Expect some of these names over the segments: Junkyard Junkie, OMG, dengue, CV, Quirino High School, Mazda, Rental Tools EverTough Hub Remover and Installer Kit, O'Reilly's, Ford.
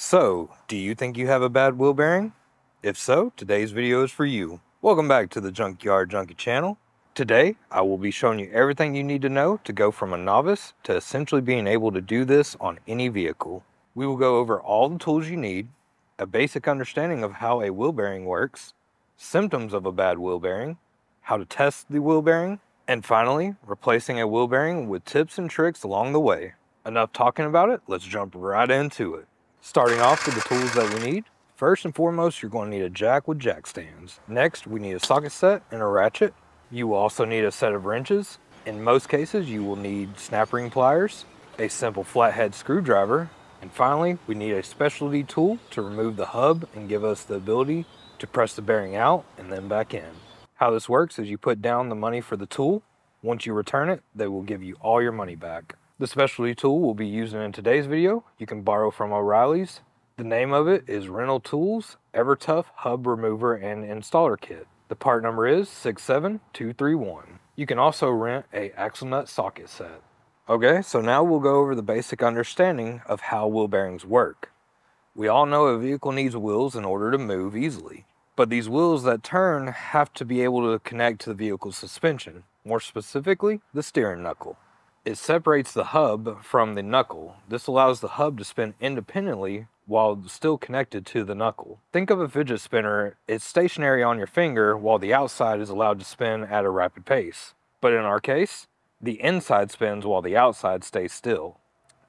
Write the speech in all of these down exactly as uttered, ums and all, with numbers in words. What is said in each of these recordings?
So, do you think you have a bad wheel bearing? If so, today's video is for you. Welcome back to the Junkyard Junkie channel. Today, I will be showing you everything you need to know to go from a novice to essentially being able to do this on any vehicle. We will go over all the tools you need, a basic understanding of how a wheel bearing works, symptoms of a bad wheel bearing, how to test the wheel bearing, and finally, replacing a wheel bearing with tips and tricks along the way. Enough talking about it, let's jump right into it. Starting off with the tools that we need, first and foremost, you're going to need a jack with jack stands. Next, we need a socket set and a ratchet. You will also need a set of wrenches. In most cases, you will need snap ring pliers, a simple flathead screwdriver, and finally, we need a specialty tool to remove the hub and give us the ability to press the bearing out and then back in. How this works is you put down the money for the tool. Once you return it, they will give you all your money back. The specialty tool we'll be using in today's video, you can borrow from O'Reilly's. The name of it is Rental Tools EverTough Hub Remover and Installer Kit. The part number is six seven two three one. You can also rent a axle nut socket set. Okay, so now we'll go over the basic understanding of how wheel bearings work. We all know a vehicle needs wheels in order to move easily, but these wheels that turn have to be able to connect to the vehicle's suspension, more specifically, the steering knuckle. It separates the hub from the knuckle. This allows the hub to spin independently while still connected to the knuckle. Think of a fidget spinner. It's stationary on your finger while the outside is allowed to spin at a rapid pace. But in our case, the inside spins while the outside stays still.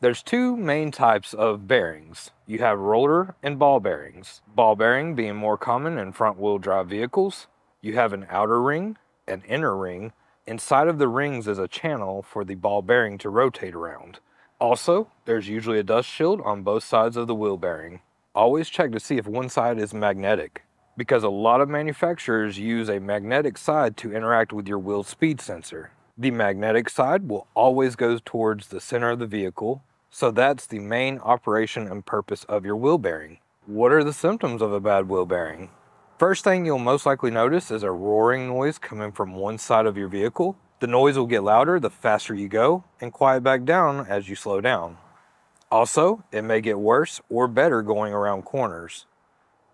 There's two main types of bearings. You have roller and ball bearings. Ball bearing being more common in front wheel drive vehicles. You have an outer ring, an inner ring. Inside of the rings is a channel for the ball bearing to rotate around. Also, there's usually a dust shield on both sides of the wheel bearing. Always check to see if one side is magnetic, because a lot of manufacturers use a magnetic side to interact with your wheel speed sensor. The magnetic side will always go towards the center of the vehicle, so that's the main operation and purpose of your wheel bearing. What are the symptoms of a bad wheel bearing? First thing you'll most likely notice is a roaring noise coming from one side of your vehicle. The noise will get louder the faster you go and quiet back down as you slow down. Also, it may get worse or better going around corners.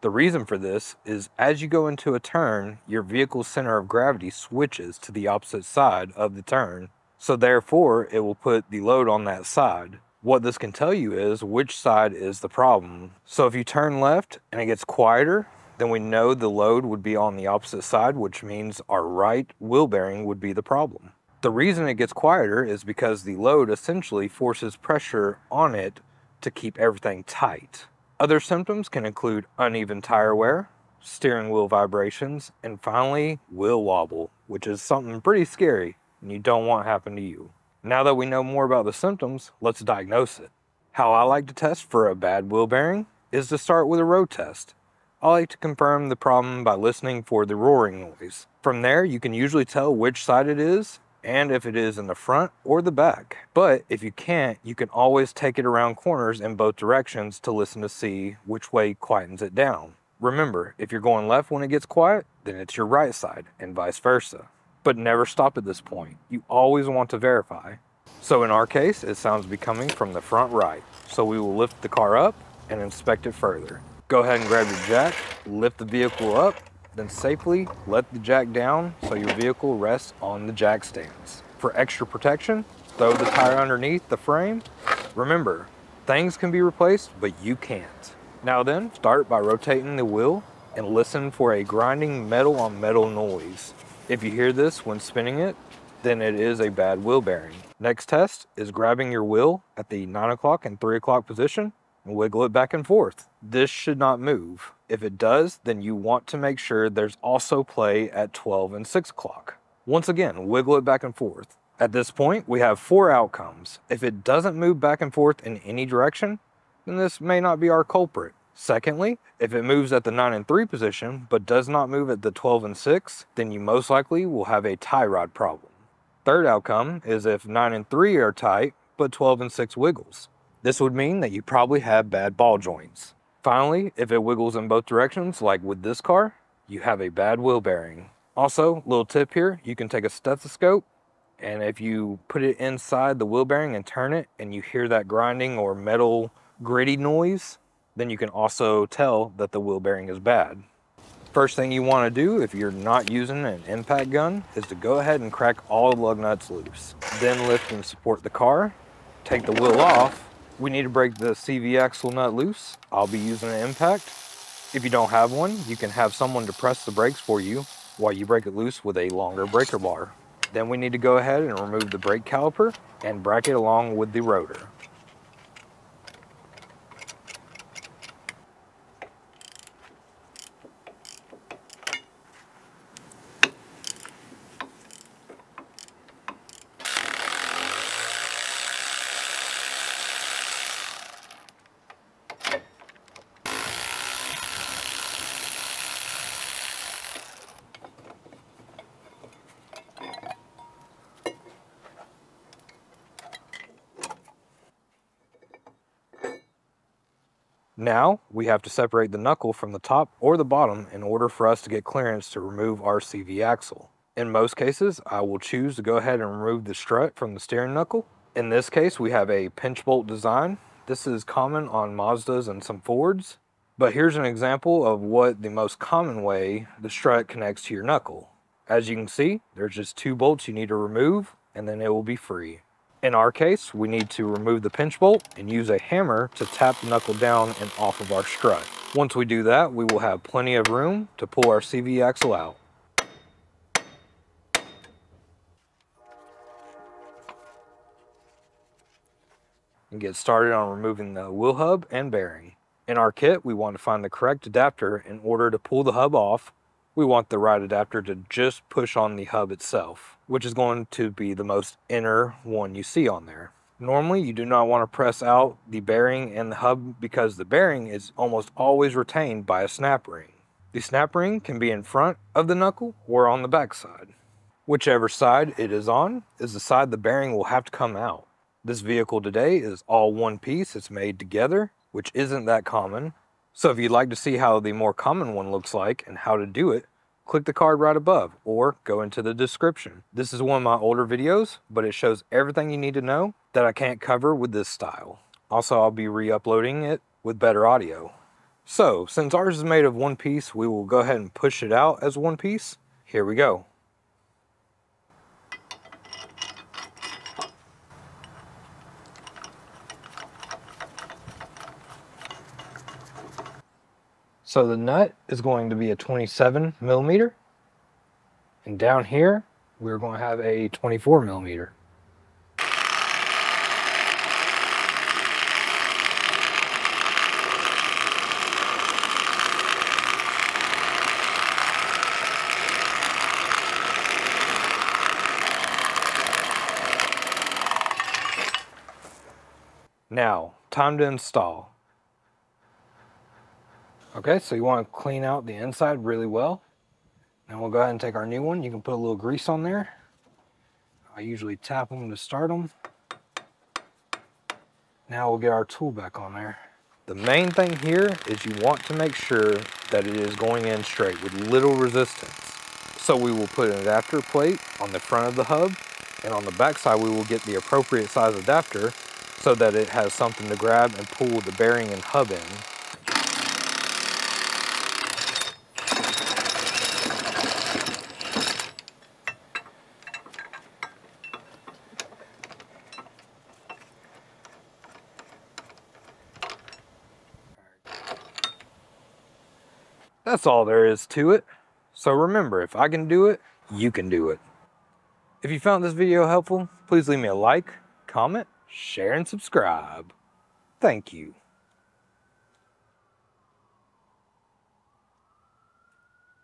The reason for this is as you go into a turn, your vehicle's center of gravity switches to the opposite side of the turn, so therefore it will put the load on that side. What this can tell you is which side is the problem. So if you turn left and it gets quieter, then we know the load would be on the opposite side, which means our right wheel bearing would be the problem. The reason it gets quieter is because the load essentially forces pressure on it to keep everything tight. Other symptoms can include uneven tire wear, steering wheel vibrations, and finally, wheel wobble, which is something pretty scary and you don't want to happen to you. Now that we know more about the symptoms, let's diagnose it. How I like to test for a bad wheel bearing is to start with a road test. I like to confirm the problem by listening for the roaring noise. From there, you can usually tell which side it is and if it is in the front or the back. But if you can't, you can always take it around corners in both directions to listen to see which way quietens it down. Remember, if you're going left when it gets quiet, then it's your right side and vice versa. But never stop at this point. You always want to verify. So in our case, it sounds to be coming from the front right. So we will lift the car up and inspect it further. Go ahead and grab your jack, lift the vehicle up, then safely let the jack down so your vehicle rests on the jack stands. For extra protection, throw the tire underneath the frame. Remember, things can be replaced, but you can't. Now then, start by rotating the wheel and listen for a grinding metal on metal noise. If you hear this when spinning it, then it is a bad wheel bearing. Next test is grabbing your wheel at the nine o'clock and three o'clock position and wiggle it back and forth. This should not move. If it does, then you want to make sure there's also play at twelve and six o'clock. Once again, wiggle it back and forth. At this point, we have four outcomes. If it doesn't move back and forth in any direction, then this may not be our culprit. Secondly, if it moves at the nine and three position, but does not move at the twelve and six, then you most likely will have a tie rod problem. Third outcome is if nine and three are tight, but twelve and six wiggles. This would mean that you probably have bad ball joints. Finally, if it wiggles in both directions, like with this car, you have a bad wheel bearing. Also, little tip here, you can take a stethoscope, and if you put it inside the wheel bearing and turn it, and you hear that grinding or metal gritty noise, then you can also tell that the wheel bearing is bad. First thing you want to do if you're not using an impact gun is to go ahead and crack all the lug nuts loose. Then lift and support the car, take the wheel off. We need to break the C V axle nut loose. I'll be using an impact. If you don't have one, you can have someone to press the brakes for you while you break it loose with a longer breaker bar. Then we need to go ahead and remove the brake caliper and bracket along with the rotor. Now, we have to separate the knuckle from the top or the bottom in order for us to get clearance to remove our C V axle. In most cases, I will choose to go ahead and remove the strut from the steering knuckle. In this case, we have a pinch bolt design. This is common on Mazdas and some Fords. But here's an example of what the most common way the strut connects to your knuckle. As you can see, there's just two bolts you need to remove, and then it will be free. In our case, we need to remove the pinch bolt and use a hammer to tap the knuckle down and off of our strut. Once we do that, we will have plenty of room to pull our C V axle out. And get started on removing the wheel hub and bearing. In our kit, we want to find the correct adapter in order to pull the hub off. We want the right adapter to just push on the hub itself, which is going to be the most inner one you see on there. Normally, you do not want to press out the bearing and the hub because the bearing is almost always retained by a snap ring. The snap ring can be in front of the knuckle or on the back side. Whichever side it is on is the side the bearing will have to come out. This vehicle today is all one piece. It's made together, which isn't that common. So if you'd like to see how the more common one looks like and how to do it, click the card right above or go into the description. This is one of my older videos, but it shows everything you need to know that I can't cover with this style. Also, I'll be re-uploading it with better audio. So since ours is made of one piece, we will go ahead and push it out as one piece. Here we go. So the nut is going to be a twenty-seven millimeter, and down here we're going to have a twenty-four millimeter. Now, time to install. Okay, so you want to clean out the inside really well. Now we'll go ahead and take our new one. You can put a little grease on there. I usually tap them to start them. Now we'll get our tool back on there. The main thing here is you want to make sure that it is going in straight with little resistance. So we will put an adapter plate on the front of the hub, and on the back side we will get the appropriate size adapter so that it has something to grab and pull the bearing and hub in. That's all there is to it. So remember, if I can do it, you can do it. If you found this video helpful, please leave me a like, comment, share, and subscribe. Thank you.